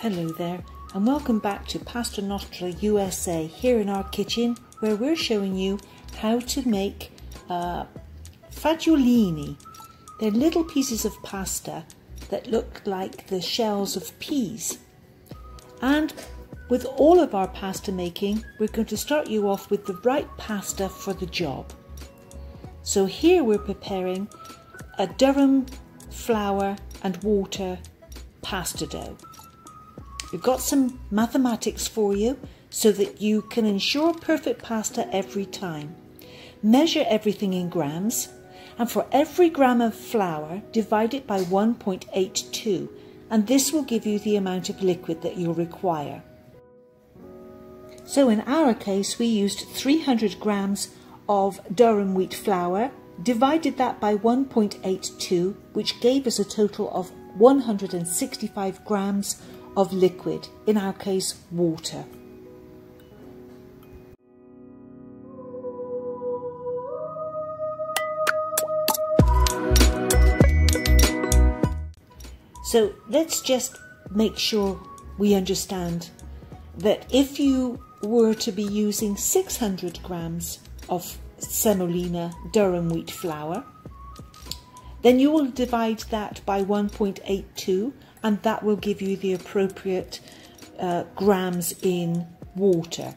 Hello there, and welcome back to Pasta Nostra USA, here in our kitchen where we're showing you how to make fagiolini. They're little pieces of pasta that look like the shells of peas. And with all of our pasta making, we're going to start you off with the right pasta for the job. So here we're preparing a durum, flour and water pasta dough. We've got some mathematics for you so that you can ensure perfect pasta every time. Measure everything in grams, and for every gram of flour, divide it by 1.82, and this will give you the amount of liquid that you'll require. So in our case, we used 300 grams of durum wheat flour, divided that by 1.82, which gave us a total of 165 grams of liquid, in our case water. So let's just make sure we understand that if you were to be using 600 grams of semolina durum wheat flour, then you will divide that by 1.82, and that will give you the appropriate grams in water.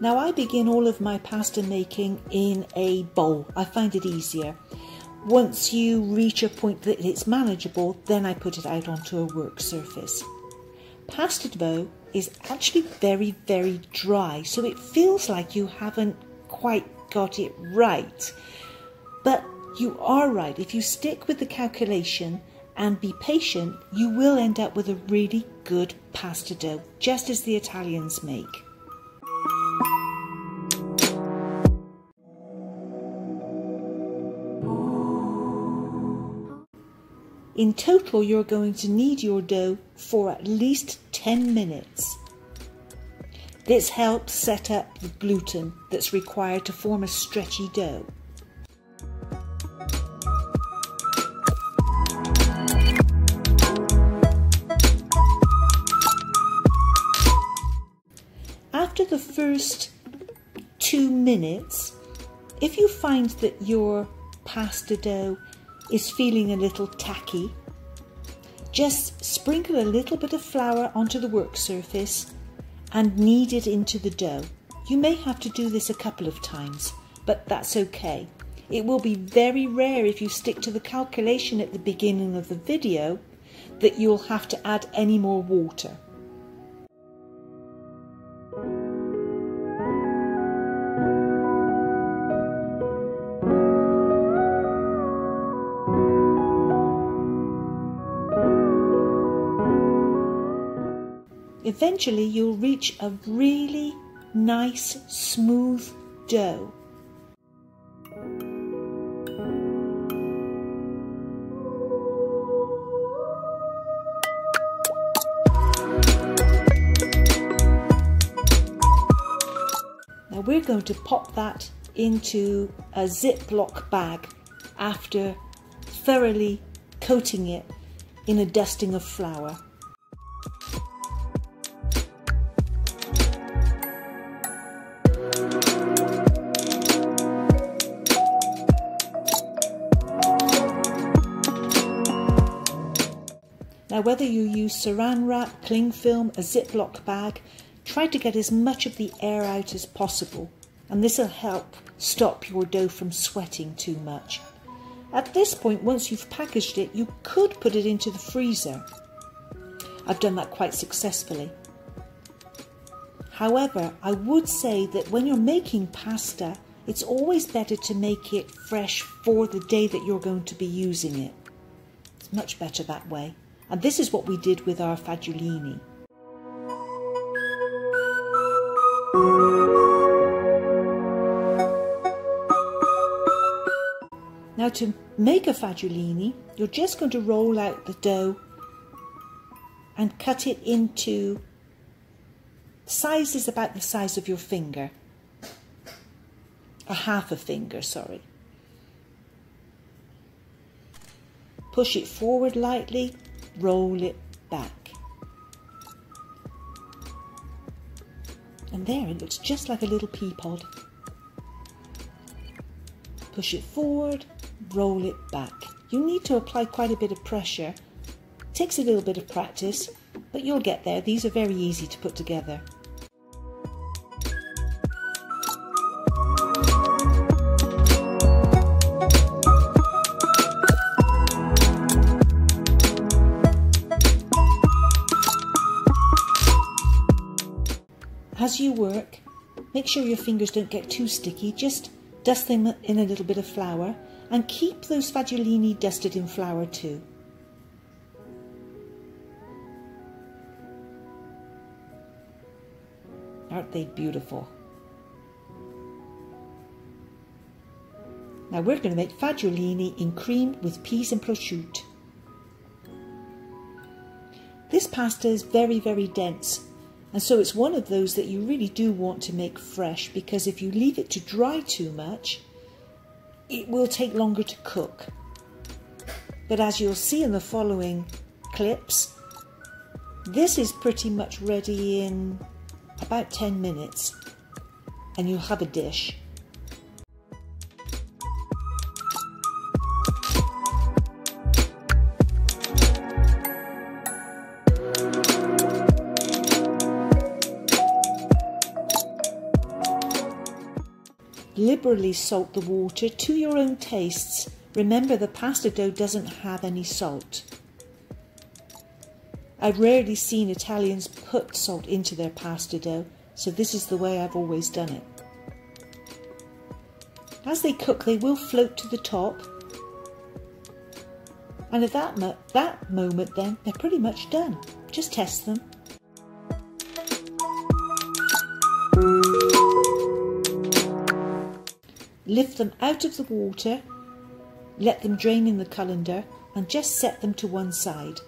Now I begin all of my pasta making in a bowl. I find it easier. Once you reach a point that it's manageable, then I put it out onto a work surface. Pasta dough is actually very, very dry, so it feels like you haven't quite got it right. But you are right. If you stick with the calculation and be patient, you will end up with a really good pasta dough, just as the Italians make. In total, you're going to knead your dough for at least 10 minutes. This helps set up the gluten that's required to form a stretchy dough. After the first 2 minutes, if you find that your pasta dough is feeling a little tacky, just sprinkle a little bit of flour onto the work surface and knead it into the dough. You may have to do this a couple of times, but that's okay. It will be very rare, if you stick to the calculation at the beginning of the video, that you'll have to add any more water. Eventually you'll reach a really nice smooth dough. Now we're going to pop that into a Ziploc bag after thoroughly coating it in a dusting of flour. Now, whether you use saran wrap, cling film, a Ziploc bag, try to get as much of the air out as possible, and this will help stop your dough from sweating too much. At this point, once you've packaged it, you could put it into the freezer. I've done that quite successfully. However, I would say that when you're making pasta, it's always better to make it fresh for the day that you're going to be using it. It's much better that way. And this is what we did with our fagiolini. Now to make a fagiolini, you're just going to roll out the dough and cut it into sizes about the size of your finger, a half a finger, sorry. Push it forward lightly, roll it back. And there, it looks just like a little pea pod. Push it forward, roll it back. You need to apply quite a bit of pressure. It takes a little bit of practice, but you'll get there. These are very easy to put together. As you work, make sure your fingers don't get too sticky, just dust them in a little bit of flour, and keep those fagiolini dusted in flour too. Aren't they beautiful? Now we're going to make fagiolini in cream with peas and prosciutto. This pasta is very, very dense, and so it's one of those that you really do want to make fresh, because if you leave it to dry too much, it will take longer to cook. But as you'll see in the following clips, this is pretty much ready in about 10 minutes, and you'll have a dish. Liberally salt the water to your own tastes. Remember, the pasta dough doesn't have any salt. I've rarely seen Italians put salt into their pasta dough, so this is the way I've always done it. As they cook, they will float to the top, and at that moment then, they're pretty much done. Just test them. Lift them out of the water, let them drain in the colander, and just set them to one side.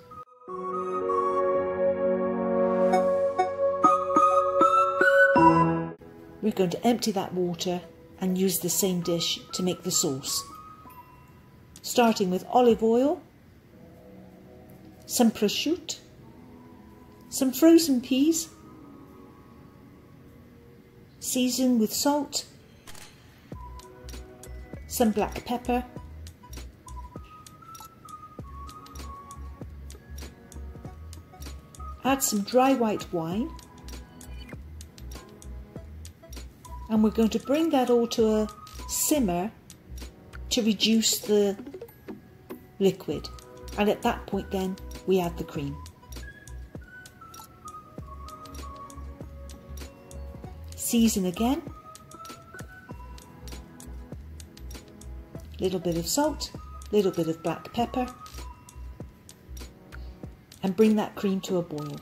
We're going to empty that water and use the same dish to make the sauce. Starting with olive oil, some prosciutto, some frozen peas, season with salt, some black pepper, add some dry white wine, and we're going to bring that all to a simmer to reduce the liquid, and at that point then we add the cream. Season again, little bit of salt, little bit of black pepper, and bring that cream to a boil.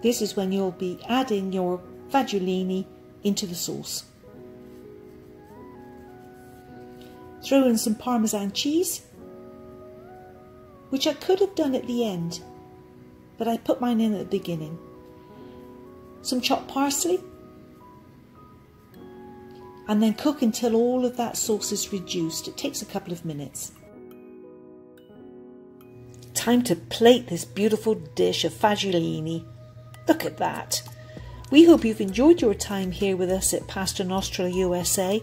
This is when you'll be adding your fagiolini into the sauce. Throw in some Parmesan cheese, which I could have done at the end, but I put mine in at the beginning. Some chopped parsley, and then cook until all of that sauce is reduced. It takes a couple of minutes. Time to plate this beautiful dish of fagiolini. Look at that. We hope you've enjoyed your time here with us at Pasta Nostra USA.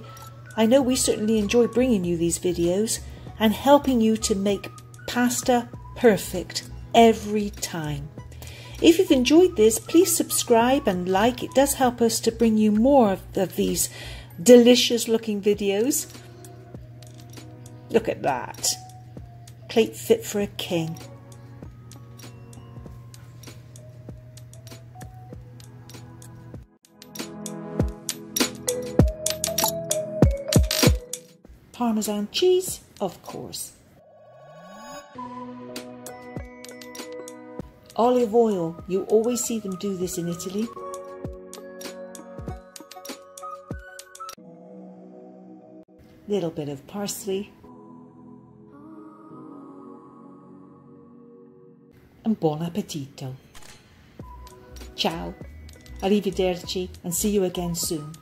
I know we certainly enjoy bringing you these videos and helping you to make pasta perfect every time. If you've enjoyed this, please subscribe and like. It does help us to bring you more of these delicious looking videos. Look at that. Plate fit for a king. Parmesan cheese, of course. Olive oil. You always see them do this in Italy. little bit of parsley, and buon appetito. Ciao, arrivederci, and see you again soon.